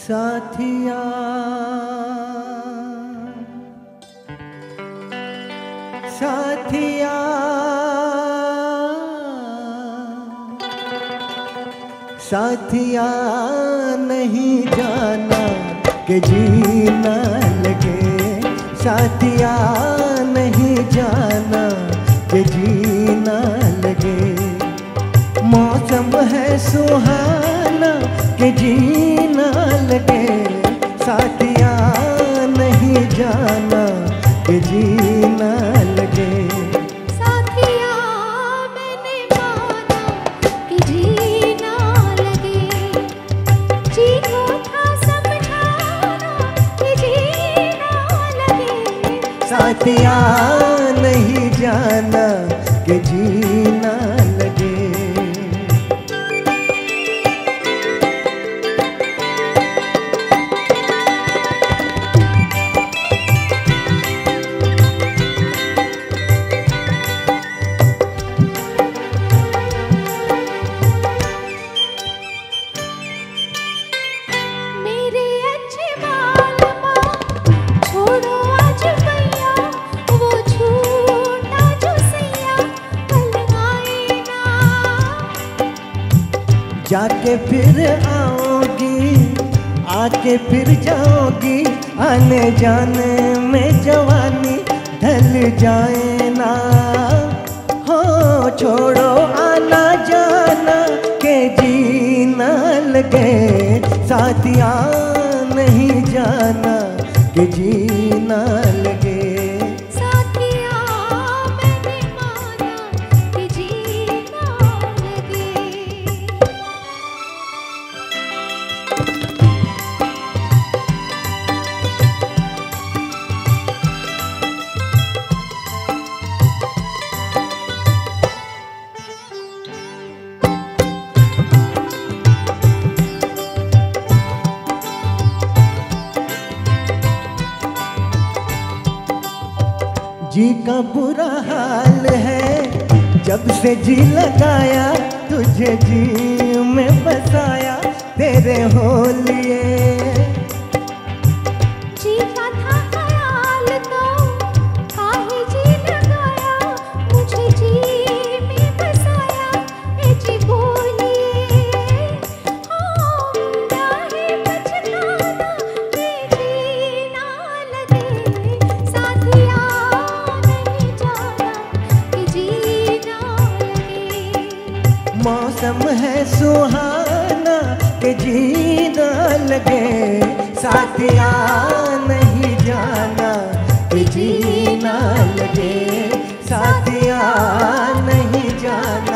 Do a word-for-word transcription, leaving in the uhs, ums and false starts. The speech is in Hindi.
साथिया साथिया साथिया नहीं जाना कि जी ना लगे, साथिया नहीं जाना कि जी ना लगे। मौसम है सुहाना कि जी ना लगे, साथिया नहीं जाना कि जी ना लगे। साथिया मैंने माना कि जी ना लगे, जी को था समझाना कि जी ना लगे। साथिया नहीं जाना कि जी ना लगे। जाके फिर आओगी, आके फिर जाओगी, आने जाने में जवानी ढल जाए ना। हो छोड़ो आना जाना के जी ना लगे, साथिया नहीं जाना के जी ना लगे। जी का बुरा हाल है जब से जी लगाया, तुझे जी में बसाया तेरे हो लिए। जी का था ख्याल तो काहे जी लगाया, मुझे जी में बसाया ए जी बोलिए। होता है पछताना कि जी ना लगे, साथिया मौसम है सुहाना कि जी ना लगे, साथिया नहीं जाना कि जी ना लगे, साथिया नहीं जाना।